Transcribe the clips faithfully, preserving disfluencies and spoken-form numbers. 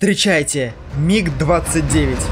Встречайте, миг двадцать девять.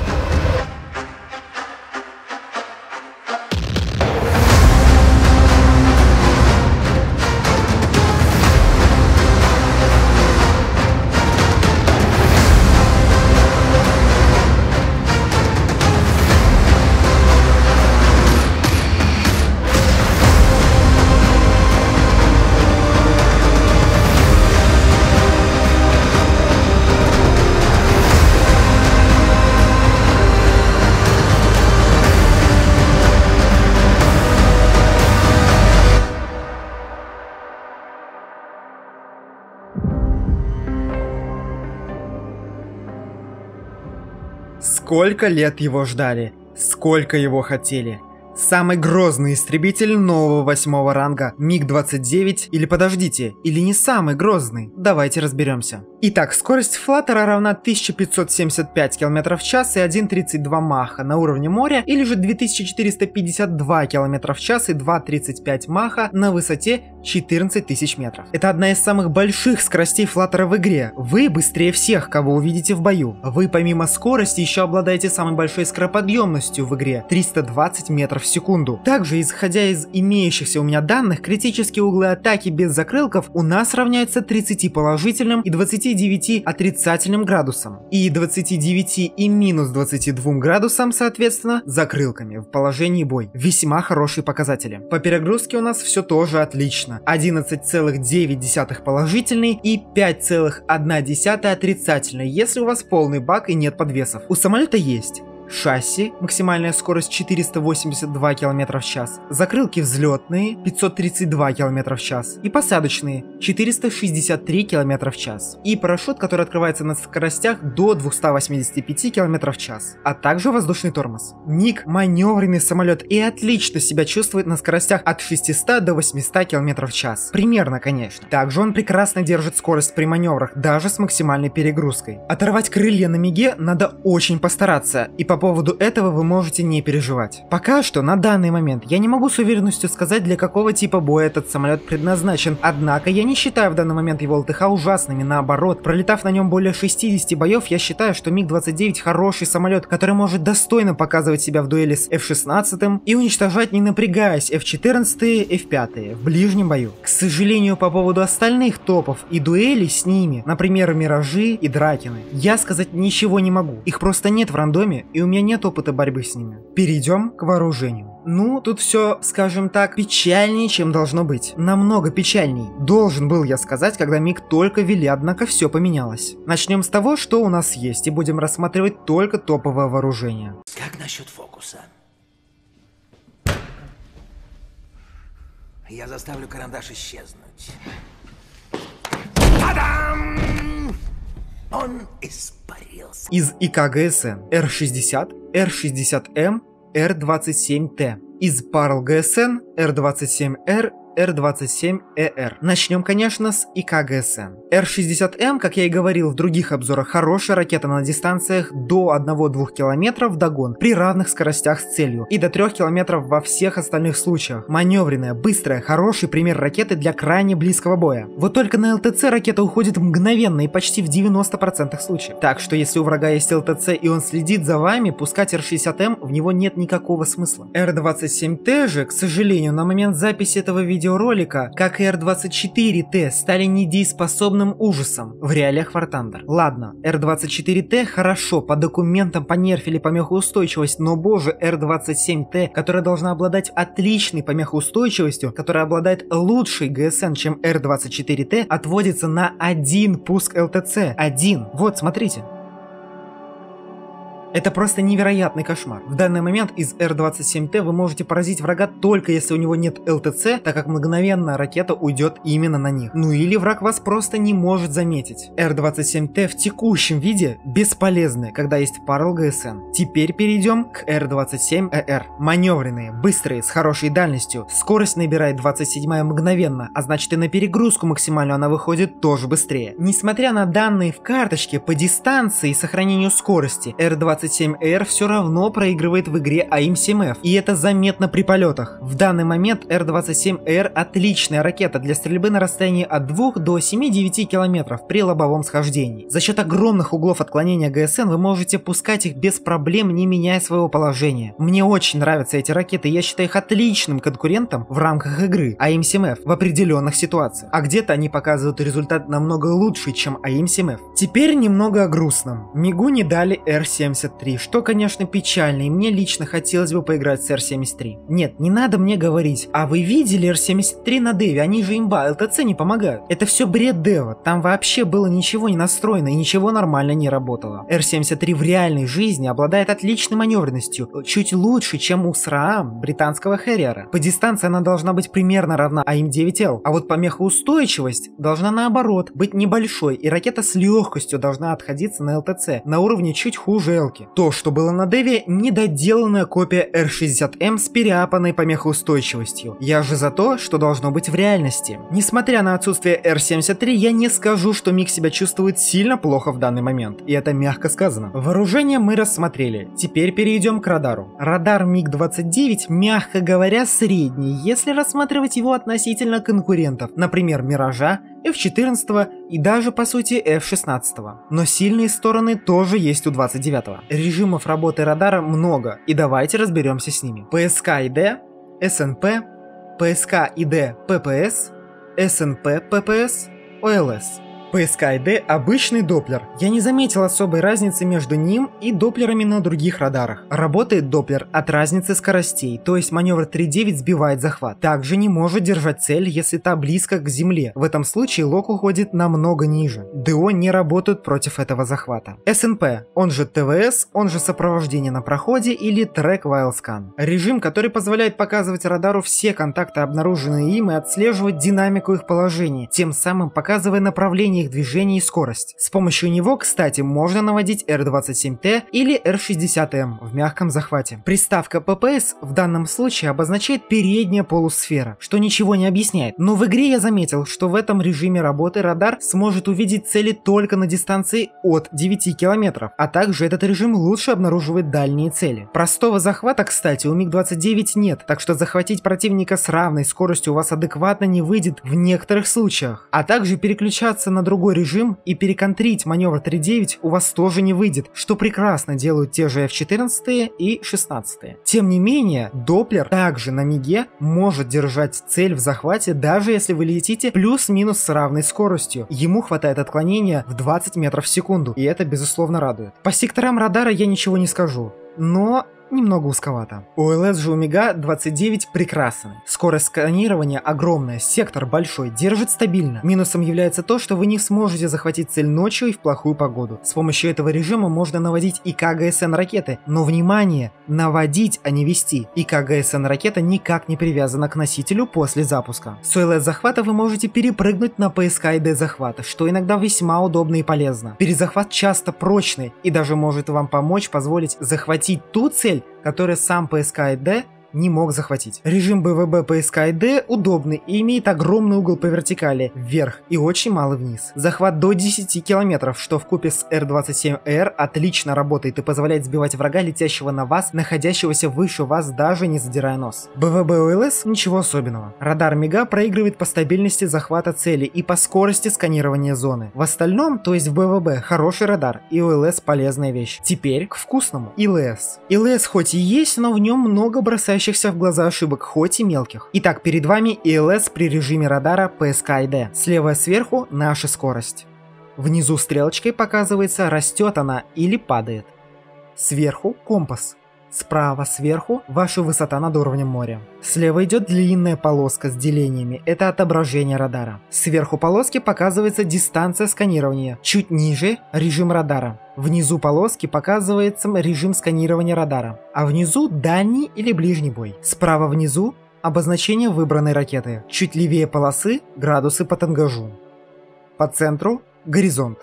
Сколько лет его ждали, сколько его хотели. Самый грозный истребитель нового восьмого ранга миг двадцать девять, или подождите, или не самый грозный, давайте разберемся. Итак, скорость флаттера равна тысяче пятьсот семьдесят пять километров в час и один целых тридцать два маха на уровне моря, или же две тысячи четыреста пятьдесят два километра в час и два целых тридцать пять маха на высоте четырнадцать тысяч метров. Это одна из самых больших скоростей флаттера в игре. Вы быстрее всех, кого увидите в бою. Вы помимо скорости еще обладаете самой большой скороподъемностью в игре – триста двадцать метров в секунду. Также, исходя из имеющихся у меня данных, критические углы атаки без закрылков у нас равняются тридцати положительным и двадцати девяти отрицательным градусам, и двадцати девяти и минус двадцати двум градусам, соответственно, закрылками в положении бой. Весьма хорошие показатели. По перегрузке у нас все тоже отлично. одиннадцать целых девять десятых положительный и пять целых одна десятая отрицательный, если у вас полный бак и нет подвесов. У самолета есть шасси, максимальная скорость четыреста восемьдесят два километра в час, закрылки взлетные пятьсот тридцать два километра в час и посадочные четыреста шестьдесят три километра в час, и парашют, который открывается на скоростях до двухсот восьмидесяти пяти километров в час, а также воздушный тормоз. МиГ маневренный самолет и отлично себя чувствует на скоростях от шестисот до восьмисот километров в час. Примерно, конечно. Также он прекрасно держит скорость при маневрах, даже с максимальной перегрузкой. Оторвать крылья на МиГе надо очень постараться, и по По поводу этого вы можете не переживать. Пока что, на данный момент, я не могу с уверенностью сказать, для какого типа боя этот самолет предназначен, однако я не считаю в данный момент его ЛТХ ужасными, наоборот. Пролетав на нем более шестидесяти боев, я считаю, что миг двадцать девять хороший самолет, который может достойно показывать себя в дуэли с эф шестнадцать и уничтожать, не напрягаясь, эф четырнадцать, эф пять в ближнем бою. К сожалению, по поводу остальных топов и дуэлей с ними, например, Миражи и Дракины, я сказать ничего не могу, их просто нет в рандоме, и у У меня нет опыта борьбы с ними. Перейдем к вооружению. Ну, тут все, скажем так, печальнее, чем должно быть. Намного печальней. Должен был я сказать, когда МиГ только вели, однако все поменялось. Начнем с того, что у нас есть, и будем рассматривать только топовое вооружение. Как насчет фокуса? Я заставлю карандаш исчезнуть. Та-дам! Он испарился. Из ИК ГСН Р шестьдесят, Р шестьдесят М, Р двадцать семь Т. Из ПАРЛ ГСН Р двадцать семь Р, Р двадцать семь Э Р. Начнем, конечно, с ИК ГСН. Р шестьдесят М, как я и говорил в других обзорах, хорошая ракета на дистанциях до одного-двух километров вдогон при равных скоростях с целью и до трёх километров во всех остальных случаях. Маневренная, быстрая, хороший пример ракеты для крайне близкого боя. Вот только на ЛТЦ ракета уходит мгновенно и почти в девяноста процентах случаев. Так что если у врага есть ЛТЦ и он следит за вами, пускать Р шестьдесят М в него нет никакого смысла. Р двадцать семь Т же, к сожалению, на момент записи этого видео ролика, как и Р двадцать четыре Т, стали недееспособным ужасом в реалиях War Thunder. Ладно, Р двадцать четыре Т хорошо, по документам понерфили помехоустойчивость, но боже, Р двадцать семь Т, которая должна обладать отличной помехоустойчивостью, которая обладает лучшей ГСН, чем Р двадцать четыре Т, отводится на один пуск ЛТЦ. Один. Вот, смотрите. Это просто невероятный кошмар. В данный момент из Р двадцать семь Т вы можете поразить врага только если у него нет ЛТЦ, так как мгновенно ракета уйдет именно на них. Ну или враг вас просто не может заметить. Р двадцать семь Т в текущем виде бесполезны, когда есть ПАРЛ ГСН. Теперь перейдем к Р двадцать семь Э Р. Маневренные, быстрые, с хорошей дальностью. Скорость набирает двадцать седьмая мгновенно, а значит и на перегрузку максимальную она выходит тоже быстрее. Несмотря на данные в карточке по дистанции и сохранению скорости, Р двадцать Р двадцать семь Р все равно проигрывает в игре А И М семь Ф, и это заметно при полетах. В данный момент Р двадцать семь Р отличная ракета для стрельбы на расстоянии от двух до семи-девяти километров при лобовом схождении. За счет огромных углов отклонения Г С Н вы можете пускать их без проблем, не меняя своего положения. Мне очень нравятся эти ракеты, я считаю их отличным конкурентом в рамках игры А И М семь Ф в определенных ситуациях, а где-то они показывают результат намного лучше, чем А И М семь Ф. Теперь немного о грустном. МиГу не дали Р семьдесят три, что, конечно, печально, и мне лично хотелось бы поиграть с Р семьдесят три. Нет, не надо мне говорить, а вы видели Р семьдесят три на деве, они же имба, Л Т Ц не помогают. Это все бред дева, там вообще было ничего не настроено и ничего нормально не работало. Р семьдесят три в реальной жизни обладает отличной маневренностью, чуть лучше, чем у С Р А А М британского Хэрриера. По дистанции она должна быть примерно равна А И М девять Л, а вот помехоустойчивость должна наоборот быть небольшой, и ракета с легкостью должна отходиться на Л Т Ц, на уровне чуть хуже Элки. То, что было на деве, недоделанная копия Р шестьдесят М с переапанной помехоустойчивостью. Я же за то, что должно быть в реальности. Несмотря на отсутствие Р семьдесят три, я не скажу, что МиГ себя чувствует сильно плохо в данный момент, и это мягко сказано. Вооружение мы рассмотрели, теперь перейдем к радару. Радар МиГ двадцать девять, мягко говоря, средний, если рассматривать его относительно конкурентов, например, Миража, Ф четырнадцать и даже, по сути, Ф шестнадцать. Но сильные стороны тоже есть у двадцать девятого. Режимов работы радара много, и давайте разберемся с ними. ПСК-ИД, СНП, ПСК-ИД ППС, СНП ППС, О Л С. ПСК-ИД обычный доплер. Я не заметил особой разницы между ним и доплерами на других радарах. Работает доплер от разницы скоростей, то есть маневр три девять сбивает захват. Также не может держать цель, если та близко к земле. В этом случае лок уходит намного ниже. ДО не работают против этого захвата. СНП, он же Т В С, он же сопровождение на проходе или Track While Scan. Режим, который позволяет показывать радару все контакты, обнаруженные им, и отслеживать динамику их положения, тем самым показывая направление их движений и скорость. С помощью него, кстати, можно наводить Р двадцать семь Т или Р шестьдесят М в мягком захвате. Приставка П П С в данном случае обозначает передняя полусфера, что ничего не объясняет. Но в игре я заметил, что в этом режиме работы радар сможет увидеть цели только на дистанции от девяти километров, а также этот режим лучше обнаруживает дальние цели. Простого захвата, кстати, у МиГ двадцать девять нет, так что захватить противника с равной скоростью у вас адекватно не выйдет в некоторых случаях, а также переключаться на другой режим и переконтрить маневр три девять у вас тоже не выйдет, что прекрасно делают те же Ф четырнадцать и шестнадцать. Тем не менее, доплер также на МиГе может держать цель в захвате, даже если вы летите плюс-минус с равной скоростью. Ему хватает отклонения в двадцать метров в секунду, и это безусловно радует. По секторам радара я ничего не скажу, но немного узковато. О Л С же у МиГа двадцать девять прекрасный. Скорость сканирования огромная, сектор большой, держит стабильно. Минусом является то, что вы не сможете захватить цель ночью и в плохую погоду. С помощью этого режима можно наводить и К Г С Н ракеты, но внимание, наводить, а не вести. И К Г С Н ракета никак не привязана к носителю после запуска. С О Л С захвата вы можете перепрыгнуть на П С К-ИД захвата, что иногда весьма удобно и полезно. Перезахват часто прочный и даже может вам помочь позволить захватить ту цель, который сам П С К-ИД не мог захватить. Режим Б В Б П С К-ИД удобный и имеет огромный угол по вертикали вверх и очень мало вниз. Захват до десяти километров, что в купе с Р двадцать семь Р отлично работает и позволяет сбивать врага, летящего на вас, находящегося выше вас, даже не задирая нос. Б В Б О Л С ничего особенного. Радар МиГа проигрывает по стабильности захвата цели и по скорости сканирования зоны. В остальном, то есть в Б В Б, хороший радар и О Л С полезная вещь. Теперь к вкусному. И Л С. И Л С хоть и есть, но в нем много бросающих в глаза ошибок, хоть и мелких. Итак, перед вами И Л С при режиме радара П С К-ИД. Слева сверху наша скорость. Внизу стрелочкой показывается, растет она или падает. Сверху компас. Справа сверху ваша высота над уровнем моря. Слева идет длинная полоска с делениями, это отображение радара. Сверху полоски показывается дистанция сканирования, чуть ниже режим радара. Внизу полоски показывается режим сканирования радара, а внизу дальний или ближний бой. Справа внизу обозначение выбранной ракеты, чуть левее полосы градусы по тангажу. По центру горизонт.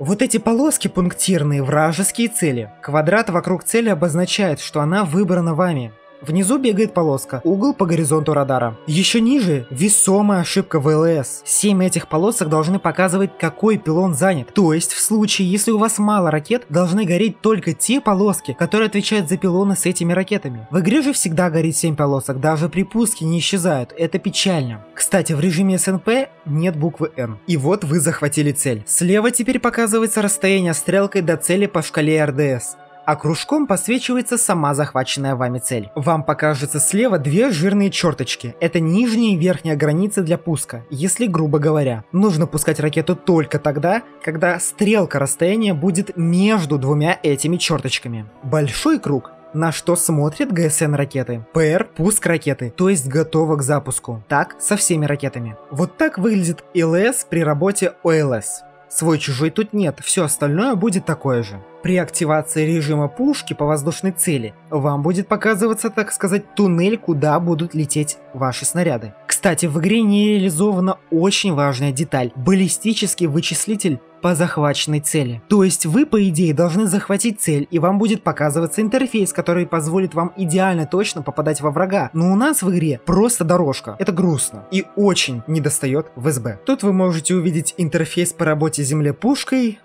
Вот эти полоски пунктирные, вражеские цели. Квадрат вокруг цели обозначает, что она выбрана вами. Внизу бегает полоска, угол по горизонту радара. Еще ниже весомая ошибка в ИЛС. семь этих полосок должны показывать, какой пилон занят. То есть в случае, если у вас мало ракет, должны гореть только те полоски, которые отвечают за пилоны с этими ракетами. В игре же всегда горит семь полосок, даже при пуске не исчезают, это печально. Кстати, в режиме СНП нет буквы Н. И вот вы захватили цель. Слева теперь показывается расстояние стрелкой до цели по шкале РДС, а кружком подсвечивается сама захваченная вами цель. Вам покажется слева две жирные черточки. Это нижняя и верхняя границы для пуска, если грубо говоря. Нужно пускать ракету только тогда, когда стрелка расстояния будет между двумя этими черточками. Большой круг — на что смотрит ГСН ракеты. ПР – пуск ракеты, то есть готова к запуску. Так со всеми ракетами. Вот так выглядит ИЛС при работе ОЛС. Свой-чужой тут нет, все остальное будет такое же. При активации режима пушки по воздушной цели вам будет показываться, так сказать, туннель, куда будут лететь ваши снаряды. Кстати, в игре не реализована очень важная деталь – баллистический вычислитель по захваченной цели. То есть вы, по идее, должны захватить цель, и вам будет показываться интерфейс, который позволит вам идеально точно попадать во врага. Но у нас в игре просто дорожка. Это грустно и очень недостает в СБ. Тут вы можете увидеть интерфейс по работе земле пушкой,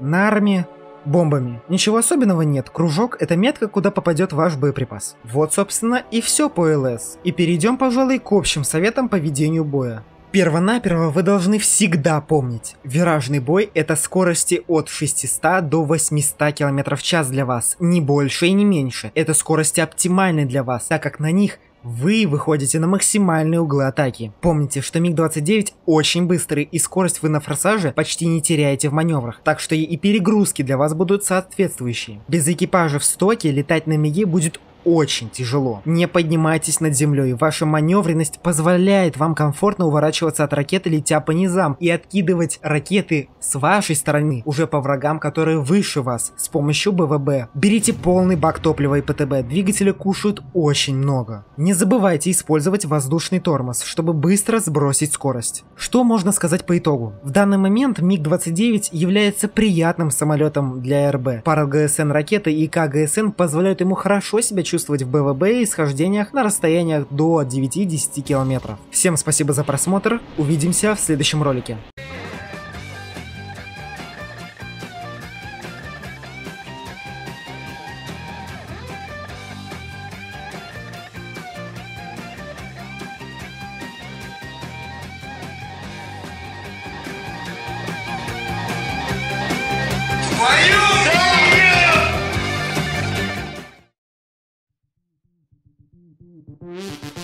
нарме, бомбами. Ничего особенного нет, кружок — это метка, куда попадет ваш боеприпас. Вот, собственно, и все по ИЛС. И перейдем, пожалуй, к общим советам по ведению боя. Первонаперво вы должны всегда помнить, виражный бой — это скорости от шестисот до восьмисот км в час для вас, не больше и не меньше. Это скорости оптимальны для вас, так как на них вы выходите на максимальные углы атаки. Помните, что МиГ двадцать девять очень быстрый, и скорость вы на форсаже почти не теряете в маневрах, так что и перегрузки для вас будут соответствующие. Без экипажа в стоке летать на МиГе будет очень тяжело. Не поднимайтесь над землей, ваша маневренность позволяет вам комфортно уворачиваться от ракеты, летя по низам, и откидывать ракеты с вашей стороны уже по врагам, которые выше вас, с помощью БВБ. Берите полный бак топлива и ПТБ, двигатели кушают очень много. Не забывайте использовать воздушный тормоз, чтобы быстро сбросить скорость. Что можно сказать по итогу? В данный момент МиГ двадцать девять является приятным самолетом для РБ. Пара ГСН ракеты и КГСН позволяют ему хорошо себя чувствовать чувствовать в БВБ и схождениях на расстояниях до девяти-десяти километров. Всем спасибо за просмотр, увидимся в следующем ролике. We'll be right back.